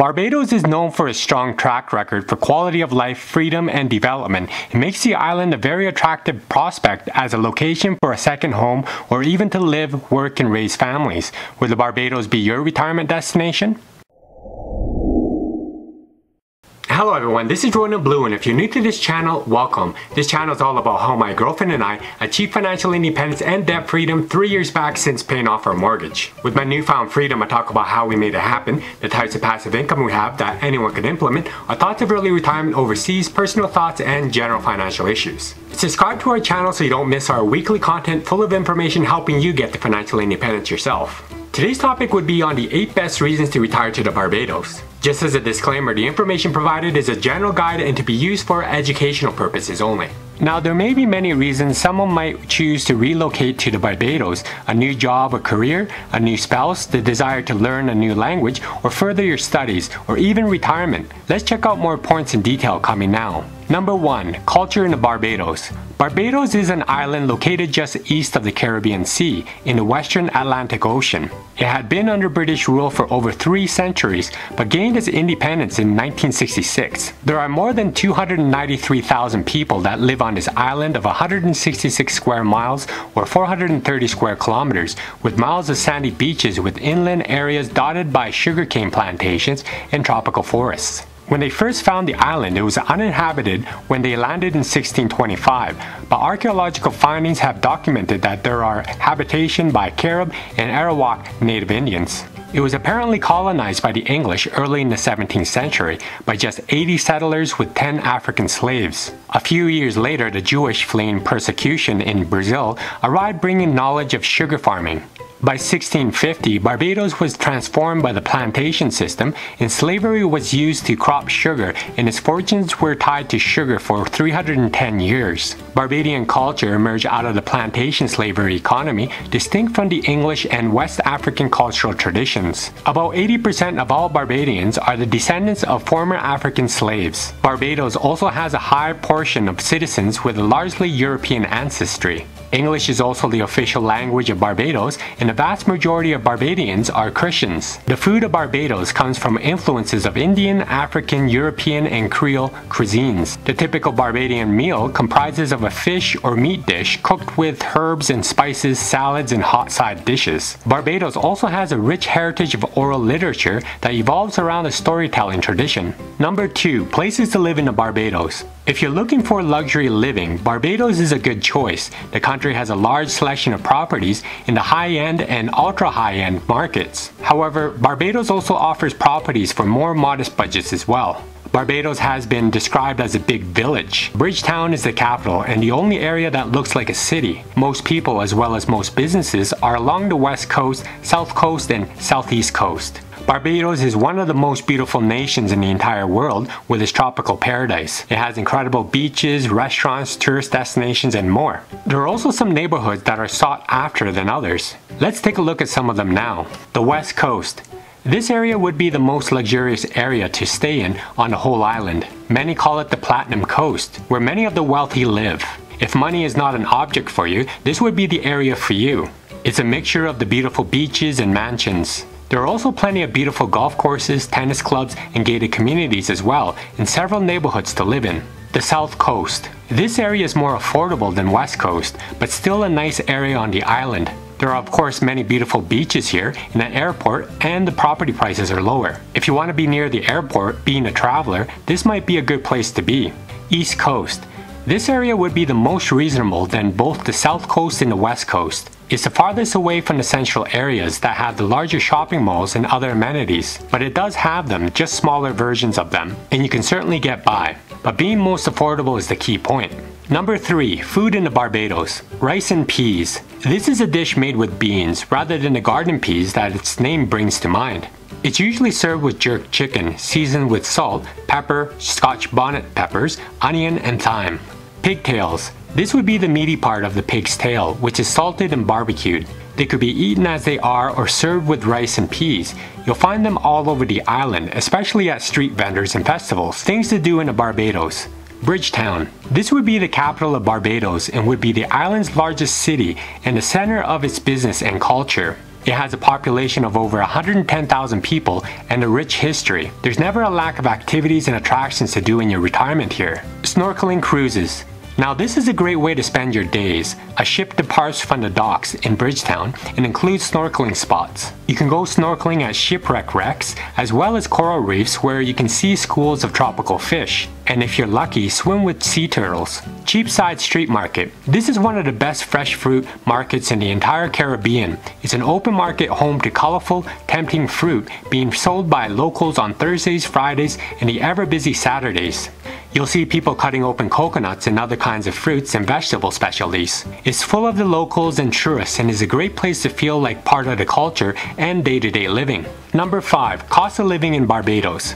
Barbados is known for its strong track record for quality of life, freedom, and development. It makes the island a very attractive prospect as a location for a second home or even to live, work, and raise families. Would the Barbados be your retirement destination? Hello everyone, this is RoninBlue Blue, and if you're new to this channel, welcome. This channel is all about how my girlfriend and I achieved financial independence and debt freedom 3 years back since paying off our mortgage. With my newfound freedom, I talk about how we made it happen, the types of passive income we have that anyone can implement, our thoughts of early retirement overseas, personal thoughts, and general financial issues. Subscribe to our channel so you don't miss our weekly content full of information helping you get the financial independence yourself. Today's topic would be on the 8 best reasons to retire to the Barbados. Just as a disclaimer, the information provided is a general guide and to be used for educational purposes only. Now, there may be many reasons someone might choose to relocate to the Barbados: a new job or career, a new spouse, the desire to learn a new language, or further your studies, or even retirement. Let's check out more points in detail coming now. Number 1. Culture in the Barbados. Barbados is an island located just east of the Caribbean Sea, in the western Atlantic Ocean. It had been under British rule for over 3 centuries, but gained its independence in 1966. There are more than 293,000 people that live on this island of 166 square miles or 430 square kilometers, with miles of sandy beaches with inland areas dotted by sugarcane plantations and tropical forests. When they first found the island, it was uninhabited when they landed in 1625, but archaeological findings have documented that there are habitation by Carib and Arawak native Indians. It was apparently colonized by the English early in the 17th century by just 80 settlers with 10 African slaves. A few years later, the Jewish fleeing persecution in Brazil arrived bringing knowledge of sugar farming. By 1650, Barbados was transformed by the plantation system, and slavery was used to crop sugar, and its fortunes were tied to sugar for 310 years. Barbadian culture emerged out of the plantation slavery economy, distinct from the English and West African cultural traditions. About 80% of all Barbadians are the descendants of former African slaves. Barbados also has a high portion of citizens with a largely European ancestry. English is also the official language of Barbados, and the vast majority of Barbadians are Christians. The food of Barbados comes from influences of Indian, African, European, and Creole cuisines. The typical Barbadian meal comprises of a fish or meat dish cooked with herbs and spices, salads, and hot side dishes. Barbados also has a rich heritage of oral literature that evolves around the storytelling tradition. Number 2. Places to live in the Barbados. If you're looking for luxury living, Barbados is a good choice. The country has a large selection of properties in the high-end and ultra-high-end markets. However, Barbados also offers properties for more modest budgets as well. Barbados has been described as a big village. Bridgetown is the capital and the only area that looks like a city. Most people, as well as most businesses, are along the west coast, south coast, and southeast coast. Barbados is one of the most beautiful nations in the entire world with its tropical paradise. It has incredible beaches, restaurants, tourist destinations, and more. There are also some neighborhoods that are sought after than others. Let's take a look at some of them now. The West Coast. This area would be the most luxurious area to stay in on the whole island. Many call it the Platinum Coast, where many of the wealthy live. If money is not an object for you, this would be the area for you. It's a mixture of the beautiful beaches and mansions. There are also plenty of beautiful golf courses, tennis clubs, and gated communities as well, and several neighborhoods to live in. The South Coast. This area is more affordable than West Coast, but still a nice area on the island. There are of course many beautiful beaches here and an airport, and the property prices are lower. If you want to be near the airport, being a traveler, this might be a good place to be. East Coast. This area would be the most reasonable than both the South Coast and the West Coast. It's the farthest away from the central areas that have the larger shopping malls and other amenities, but it does have them, just smaller versions of them, and you can certainly get by. But being most affordable is the key point. Number 3. Food in the Barbados. Rice and peas. This is a dish made with beans, rather than the garden peas that its name brings to mind. It's usually served with jerk chicken, seasoned with salt, pepper, Scotch bonnet peppers, onion, and thyme. Pigtails. This would be the meaty part of the pig's tail, which is salted and barbecued. They could be eaten as they are or served with rice and peas. You'll find them all over the island, especially at street vendors and festivals. Things to do in the Barbados. Bridgetown. This would be the capital of Barbados and would be the island's largest city and the center of its business and culture. It has a population of over 110,000 people and a rich history. There's never a lack of activities and attractions to do in your retirement here. Snorkeling cruises. Now this is a great way to spend your days. A ship departs from the docks in Bridgetown and includes snorkeling spots. You can go snorkeling at shipwreck wrecks as well as coral reefs where you can see schools of tropical fish. And if you're lucky, swim with sea turtles. Cheapside Street Market. This is one of the best fresh fruit markets in the entire Caribbean. It's an open market home to colorful, tempting fruit being sold by locals on Thursdays, Fridays, and the ever-busy Saturdays. You'll see people cutting open coconuts and other kinds of fruits and vegetable specialties. It's full of the locals and tourists and is a great place to feel like part of the culture and day-to-day living. Number 5. Cost of living in Barbados.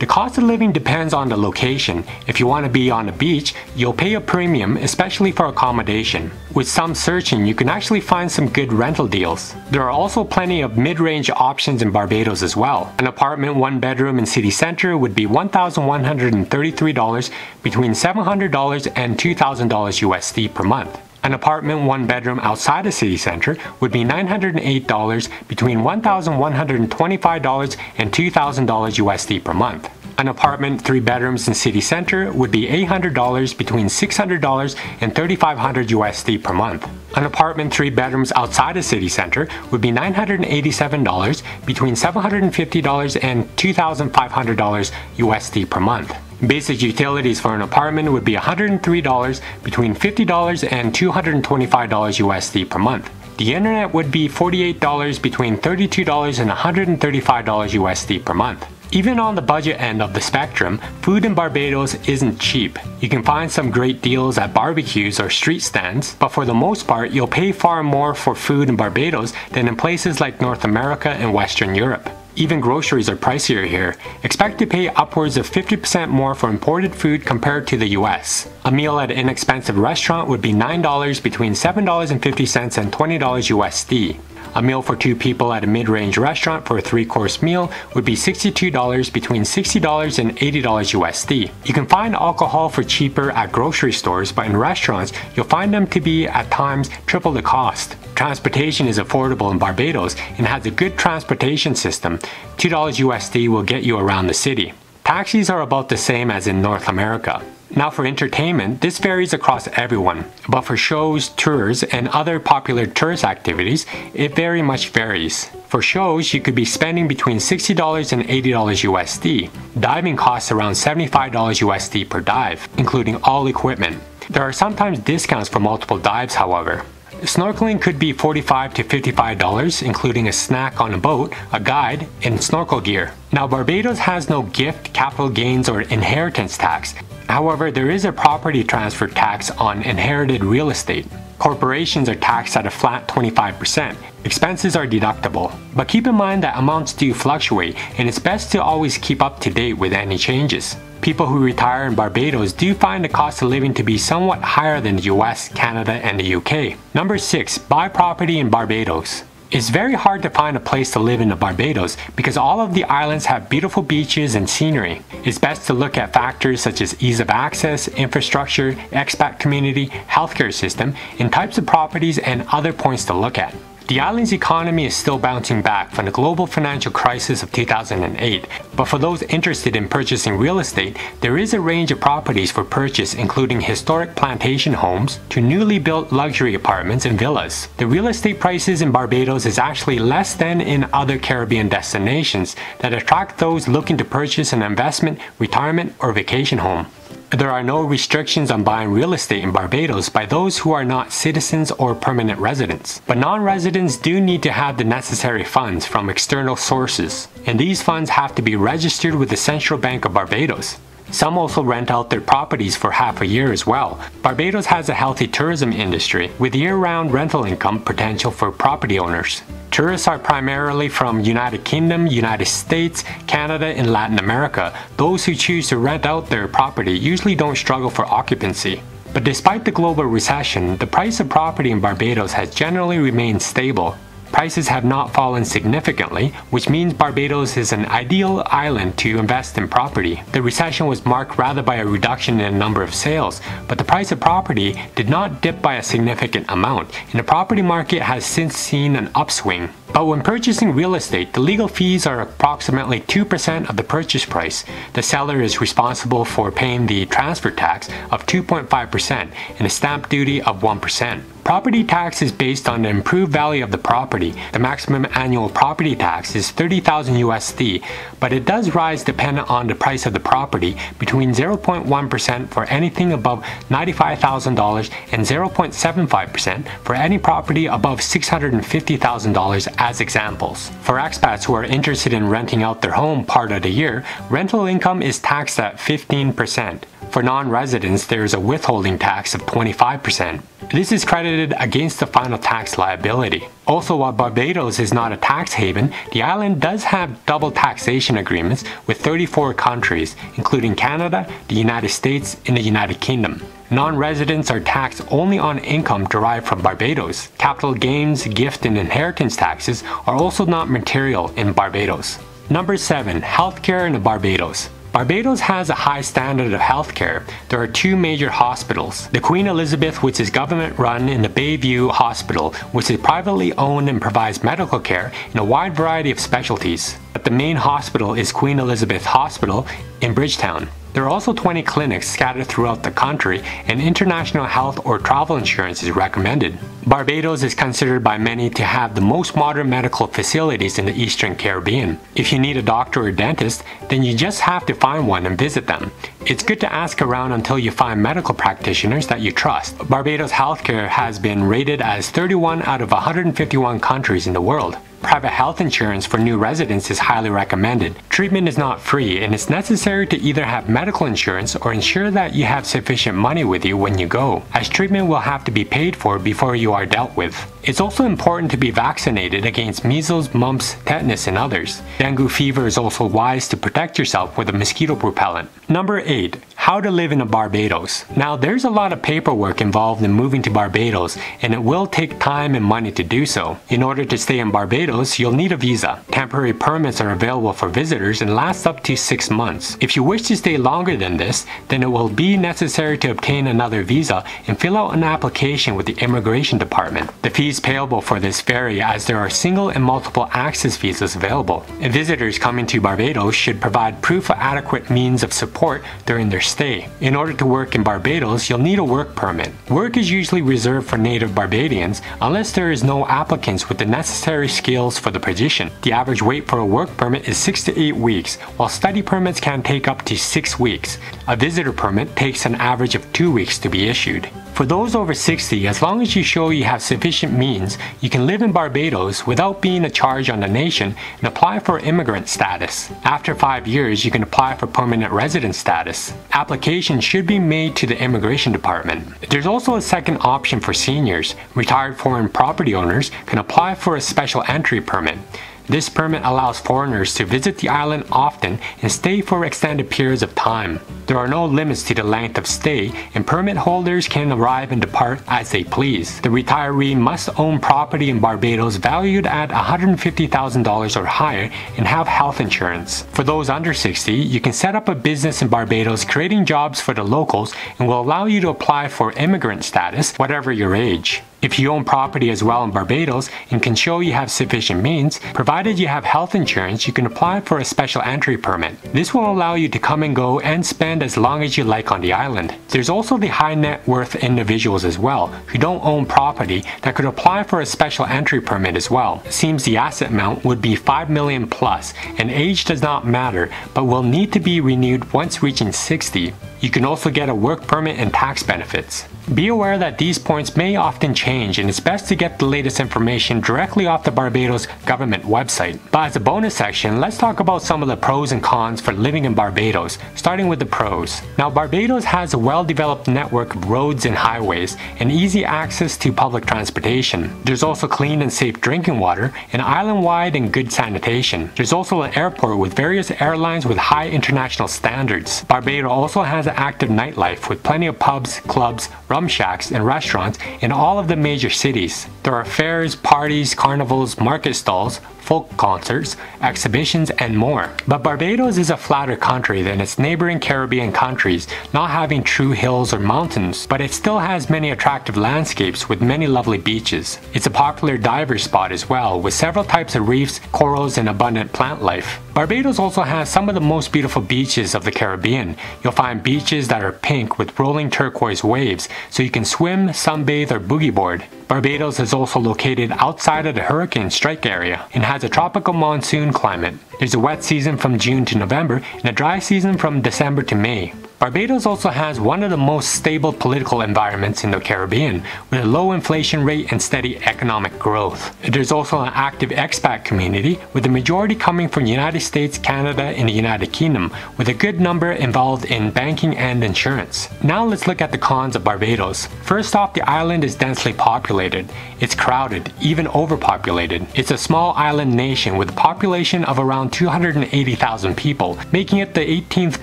The cost of living depends on the location. If you want to be on the beach, you'll pay a premium, especially for accommodation. With some searching, you can actually find some good rental deals. There are also plenty of mid-range options in Barbados as well. An apartment, one bedroom in city center would be $1,133, between $700 and $2,000 USD per month. An apartment, one bedroom outside the city center would be $908, between $1,125 and $2,000 USD per month. An apartment, three bedrooms in city center would be $800, between $600 and $3,500 USD per month. An apartment, three bedrooms outside the city center would be $987, between $750 and $2,500 USD per month. Basic utilities for an apartment would be $103, between $50 and $225 USD per month. The internet would be $48, between $32 and $135 USD per month. Even on the budget end of the spectrum, food in Barbados isn't cheap. You can find some great deals at barbecues or street stands, but for the most part, you'll pay far more for food in Barbados than in places like North America and Western Europe. Even groceries are pricier here. Expect to pay upwards of 50% more for imported food compared to the US. A meal at an inexpensive restaurant would be $9, between $7.50 and $20 USD. A meal for two people at a mid-range restaurant for a three-course meal would be $62, between $60 and $80 USD. You can find alcohol for cheaper at grocery stores, but in restaurants, you'll find them to be at times triple the cost. Transportation is affordable in Barbados and has a good transportation system. $2 USD will get you around the city. Taxis are about the same as in North America. Now for entertainment, this varies across everyone, but for shows, tours, and other popular tourist activities, it very much varies. For shows, you could be spending between $60 and $80 USD. Diving costs around $75 USD per dive, including all equipment. There are sometimes discounts for multiple dives, however. Snorkeling could be $45 to $55, including a snack on a boat, a guide, and snorkel gear. Now Barbados has no gift, capital gains, or inheritance tax. However, there is a property transfer tax on inherited real estate. Corporations are taxed at a flat 25%. Expenses are deductible. But keep in mind that amounts do fluctuate, and it's best to always keep up to date with any changes. People who retire in Barbados do find the cost of living to be somewhat higher than the US, Canada, and the UK. Number 6. Buy property in Barbados. It's very hard to find a place to live in Barbados because all of the islands have beautiful beaches and scenery. It's best to look at factors such as ease of access, infrastructure, expat community, healthcare system, and types of properties and other points to look at. The island's economy is still bouncing back from the global financial crisis of 2008, but for those interested in purchasing real estate, there is a range of properties for purchase, including historic plantation homes to newly built luxury apartments and villas. The real estate prices in Barbados is actually less than in other Caribbean destinations that attract those looking to purchase an investment, retirement, or vacation home. There are no restrictions on buying real estate in Barbados by those who are not citizens or permanent residents. But non-residents do need to have the necessary funds from external sources, and these funds have to be registered with the Central Bank of Barbados. Some also rent out their properties for half a year as well. Barbados has a healthy tourism industry with year-round rental income potential for property owners. Tourists are primarily from United Kingdom, United States, Canada, and Latin America. Those who choose to rent out their property usually don't struggle for occupancy. But despite the global recession, the price of property in Barbados has generally remained stable. Prices have not fallen significantly, which means Barbados is an ideal island to invest in property. The recession was marked rather by a reduction in the number of sales, but the price of property did not dip by a significant amount, and the property market has since seen an upswing. But when purchasing real estate, the legal fees are approximately 2% of the purchase price. The seller is responsible for paying the transfer tax of 2.5% and a stamp duty of 1%. Property tax is based on the improved value of the property. The maximum annual property tax is 30,000 USD, but it does rise dependent on the price of the property, between 0.1% for anything above $95,000 and 0.75% for any property above $650,000 as examples. For expats who are interested in renting out their home part of the year, rental income is taxed at 15%. For non-residents, there is a withholding tax of 25%. This is credited against the final tax liability. Also, while Barbados is not a tax haven, the island does have double taxation agreements with 34 countries, including Canada, the United States, and the United Kingdom. Non-residents are taxed only on income derived from Barbados. Capital gains, gift, and inheritance taxes are also not material in Barbados. Number 7. Healthcare in Barbados. Barbados has a high standard of healthcare. There are two major hospitals, the Queen Elizabeth, which is government-run, and the Bayview Hospital, which is privately owned and provides medical care in a wide variety of specialties. But the main hospital is Queen Elizabeth Hospital in Bridgetown. There are also 20 clinics scattered throughout the country, and international health or travel insurance is recommended. Barbados is considered by many to have the most modern medical facilities in the Eastern Caribbean. If you need a doctor or dentist, then you just have to find one and visit them. It's good to ask around until you find medical practitioners that you trust. Barbados healthcare has been rated as 31 out of 151 countries in the world. Private health insurance for new residents is highly recommended. Treatment is not free, and it's necessary to either have medical insurance or ensure that you have sufficient money with you when you go, as treatment will have to be paid for before you are dealt with. It's also important to be vaccinated against measles, mumps, tetanus, and others. Dengue fever is also wise to protect yourself with a mosquito repellent. Number 8. How to live in Barbados. Now, there's a lot of paperwork involved in moving to Barbados, and it will take time and money to do so. In order to stay in Barbados, you'll need a visa. Temporary permits are available for visitors and last up to 6 months. If you wish to stay longer than this, then it will be necessary to obtain another visa and fill out an application with the Immigration Department. The fees payable for this vary, as there are single and multiple access visas available. And visitors coming to Barbados should provide proof of adequate means of support during their stay. In order to work in Barbados, you'll need a work permit. Work is usually reserved for native Barbadians unless there is no applicants with the necessary skills for the position. The average wait for a work permit is 6 to 8 weeks, while study permits can take up to 6 weeks. A visitor permit takes an average of 2 weeks to be issued. For those over 60, as long as you show you have sufficient means, you can live in Barbados without being a charge on the nation and apply for immigrant status. After 5 years, you can apply for permanent resident status. Applications should be made to the Immigration Department. There's also a second option for seniors. Retired foreign property owners can apply for a special entry permit. This permit allows foreigners to visit the island often and stay for extended periods of time. There are no limits to the length of stay, and permit holders can arrive and depart as they please. The retiree must own property in Barbados valued at $150,000 or higher and have health insurance. For those under 60, you can set up a business in Barbados, creating jobs for the locals, and will allow you to apply for immigrant status, whatever your age. If you own property as well in Barbados and can show you have sufficient means, provided you have health insurance, you can apply for a special entry permit. This will allow you to come and go and spend as long as you like on the island. There's also the high net worth individuals as well who don't own property that could apply for a special entry permit as well. It seems the asset amount would be 5 million plus, and age does not matter, but will need to be renewed once reaching 60. You can also get a work permit and tax benefits. Be aware that these points may often change, and it's best to get the latest information directly off the Barbados government website. But as a bonus section, let's talk about some of the pros and cons for living in Barbados, starting with the pros. Now, Barbados has a well-developed network of roads and highways and easy access to public transportation. There's also clean and safe drinking water and island-wide and good sanitation. There's also an airport with various airlines with high international standards. Barbados also has active nightlife with plenty of pubs, clubs, rum shacks, and restaurants in all of the major cities. There are fairs, parties, carnivals, market stalls, folk concerts, exhibitions, and more. But Barbados is a flatter country than its neighboring Caribbean countries, not having true hills or mountains, but it still has many attractive landscapes with many lovely beaches. It's a popular diver spot as well, with several types of reefs, corals, and abundant plant life. Barbados also has some of the most beautiful beaches of the Caribbean. You'll find beaches that are pink with rolling turquoise waves, so you can swim, sunbathe, or boogie board. Barbados is also located outside of the hurricane strike area and has a tropical monsoon climate. There's a wet season from June to November and a dry season from December to May. Barbados also has one of the most stable political environments in the Caribbean, with a low inflation rate and steady economic growth. There's also an active expat community, with the majority coming from the United States, Canada, and the United Kingdom, with a good number involved in banking and insurance. Now let's look at the cons of Barbados. First off, the island is densely populated. It's crowded, even overpopulated. It's a small island nation with a population of around 280,000 people, making it the 18th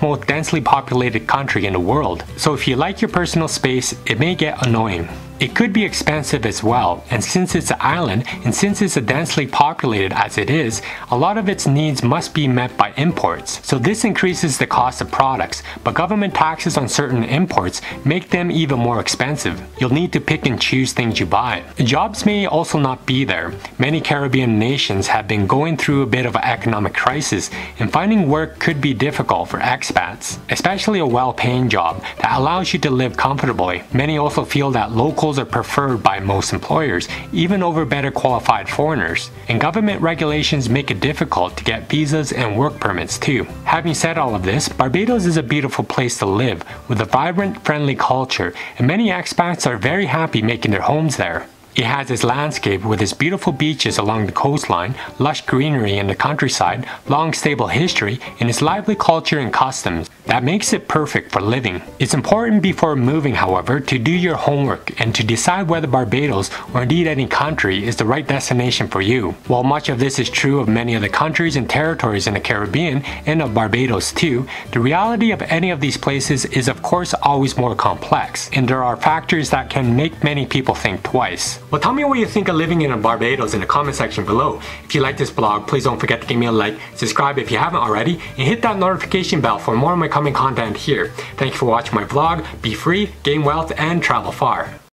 most densely populated country in the world. So if you like your personal space, it may get annoying. It could be expensive as well, and since it's an island and since it's as densely populated as it is, a lot of its needs must be met by imports. So this increases the cost of products, but government taxes on certain imports make them even more expensive. You'll need to pick and choose things you buy. Jobs may also not be there. Many Caribbean nations have been going through a bit of an economic crisis, and finding work could be difficult for expats, especially a well-paying job that allows you to live comfortably. Many also feel that locals are preferred by most employers, even over better qualified foreigners, and government regulations make it difficult to get visas and work permits too. Having said all of this, Barbados is a beautiful place to live, with a vibrant, friendly culture, and many expats are very happy making their homes there. It has its landscape with its beautiful beaches along the coastline, lush greenery in the countryside, long stable history, and its lively culture and customs. That makes it perfect for living. It's important before moving, however, to do your homework and to decide whether Barbados, or indeed any country, is the right destination for you. While much of this is true of many of the countries and territories in the Caribbean, and of Barbados too, the reality of any of these places is of course always more complex, and there are factors that can make many people think twice. Well, tell me what you think of living in Barbados in the comment section below. If you like this blog, please don't forget to give me a like, subscribe if you haven't already, and hit that notification bell for more of my coming content here. Thank you for watching my vlog. Be free, gain wealth, and travel far.